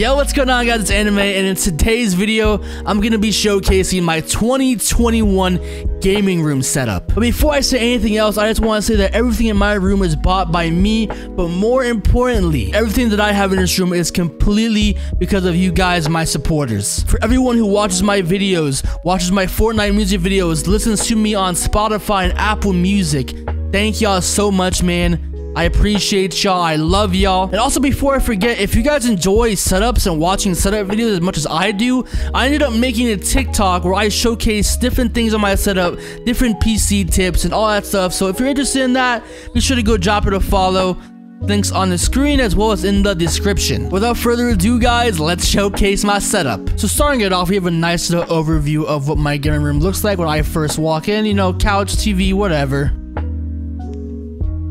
Yo, what's going on, guys? It's Anime, and in today's video, I'm going to be showcasing my 2021 gaming room setup. But before I say anything else, I just want to say that everything in my room is bought by me, but more importantly, everything that I have in this room is completely because of you guys, my supporters. For everyone who watches my videos, watches my Fortnite music videos, listens to me on Spotify and Apple Music, thank y'all so much, man. I appreciate y'all. I love y'all. And also, before I forget, if you guys enjoy setups and watching setup videos as much as I do, I ended up making a TikTok where I showcase different things on my setup, different PC tips and all that stuff. So if you're interested in that, be sure to go drop it a follow. Links on the screen as well as in the description. Without further ado, guys, let's showcase my setup. So starting it off, we have a nice little overview of what my gaming room looks like when I first walk in. You know, couch, TV, whatever.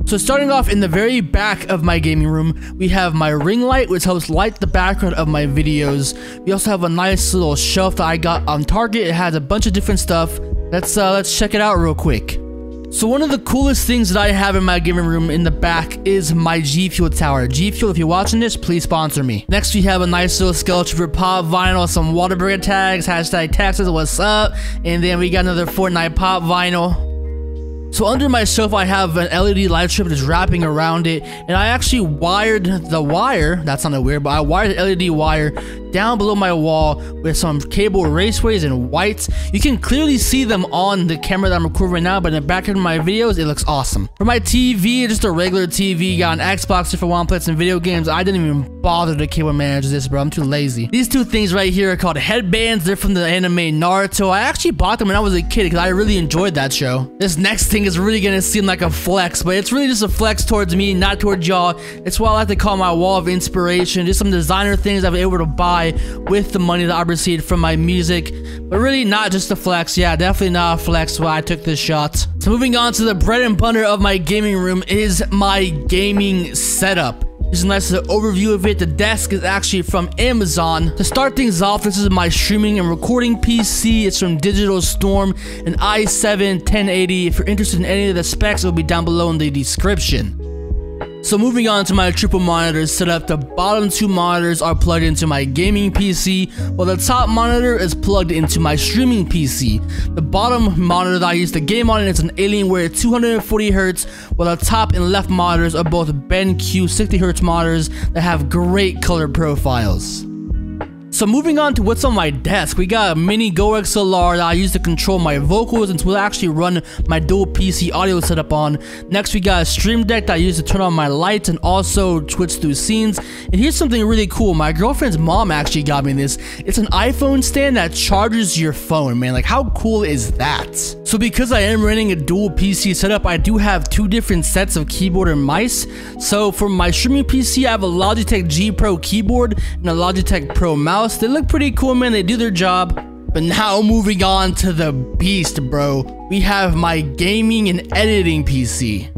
So starting off in the very back of my gaming room, we have my ring light, which helps light the background of my videos. We also have a nice little shelf that I got on Target. It has a bunch of different stuff. Let's check it out real quick. So one of the coolest things that I have in my gaming room in the back is my G Fuel tower. G Fuel, if you're watching this, please sponsor me. Next, we have a nice little skeleton for pop vinyl, some Whataburger tags, hashtag taxes, what's up? And then we got another Fortnite pop vinyl. So under my shelf, I have an LED light strip that's wrapping around it, and I actually wired the wire, that sounded weird, but I wired the LED wire down below my wall with some cable raceways and whites. You can clearly see them on the camera that I'm recording right now, but in the back of my videos, it looks awesome. For my TV, just a regular TV, got an Xbox if I want to play some video games. I didn't even bother to cable manage this, bro. I'm too lazy. These two things right here are called headbands. They're from the anime Naruto. I actually bought them when I was a kid because I really enjoyed that show. This next thing is really gonna seem like a flex, but it's really just a flex towards me, not towards y'all. It's what I like to call my wall of inspiration, just some designer things I've been able to buy with the money that I received from my music, but really not just a flex. Yeah, definitely not a flex why I took this shot. So moving on to the bread and butter of my gaming room is my gaming setup. Here's a nice little overview of it. The desk is actually from Amazon. To start things off, this is my streaming and recording PC. It's from Digital Storm, an i7 1080. If you're interested in any of the specs, it'll be down below in the description. So moving on to my triple monitor setup, the bottom two monitors are plugged into my gaming PC, while the top monitor is plugged into my streaming PC. The bottom monitor that I use to game on, it's an Alienware 240Hz, while the top and left monitors are both BenQ 60Hz monitors that have great color profiles. So moving on to what's on my desk, we got a mini GoXLR that I use to control my vocals and to actually run my dual PC audio setup on. Next, we got a stream deck that I use to turn on my lights and also twitch through scenes. And here's something really cool. My girlfriend's mom actually got me this. It's an iPhone stand that charges your phone, man. Like, how cool is that? So because I am running a dual PC setup, I do have two different sets of keyboard and mice. So for my streaming PC, I have a Logitech G Pro keyboard and a Logitech Pro mouse. They look pretty cool, man. They do their job. But now moving on to the beast, bro. We have my gaming and editing PC.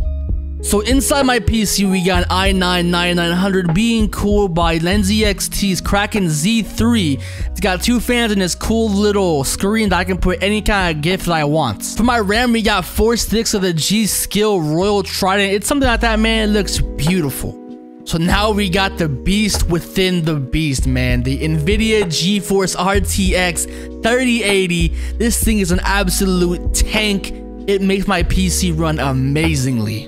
So inside my PC, we got an i9-9900 being cooled by NZXT's Kraken Z3. It's got two fans and this cool little screen that I can put any kind of GIF that I want. For my RAM, we got 4 sticks of the G-Skill Royal Trident. It's something like that, man. It looks beautiful. So now we got the beast within the beast, man. The NVIDIA GeForce RTX 3080. This thing is an absolute tank. It makes my PC run amazingly.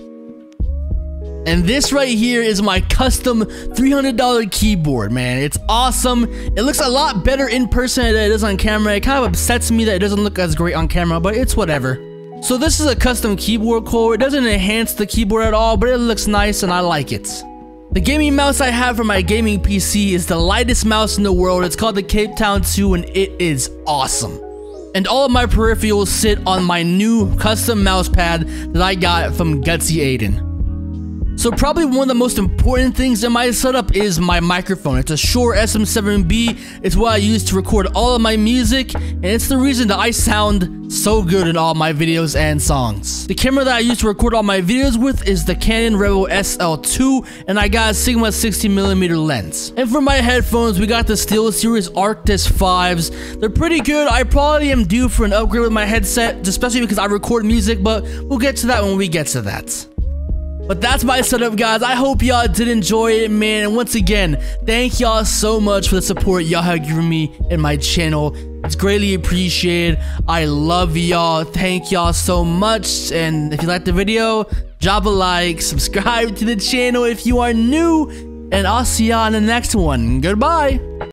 And this right here is my custom $300 keyboard, man. It's awesome. It looks a lot better in person than it is on camera. It kind of upsets me that it doesn't look as great on camera, but it's whatever. So this is a custom keyboard core. It doesn't enhance the keyboard at all, but it looks nice and I like it. The gaming mouse I have for my gaming PC is the lightest mouse in the world. It's called the Cape Town 2 and it is awesome. And all of my peripherals sit on my new custom mouse pad that I got from Gutsy Aiden. So probably one of the most important things in my setup is my microphone. It's a Shure SM7B. It's what I use to record all of my music, and it's the reason that I sound so good in all my videos and songs. The camera that I use to record all my videos with is the Canon Rebel SL2, and I got a Sigma 60mm lens. And for my headphones, we got the SteelSeries Arctis 5s. They're pretty good. I probably am due for an upgrade with my headset, especially because I record music, but we'll get to that when we get to that. But that's my setup, guys. I hope y'all did enjoy it, man. And once again, thank y'all so much for the support y'all have given me and my channel. It's greatly appreciated. I love y'all. Thank y'all so much. And if you liked the video, drop a like, subscribe to the channel if you are new, and I'll see y'all in the next one. Goodbye.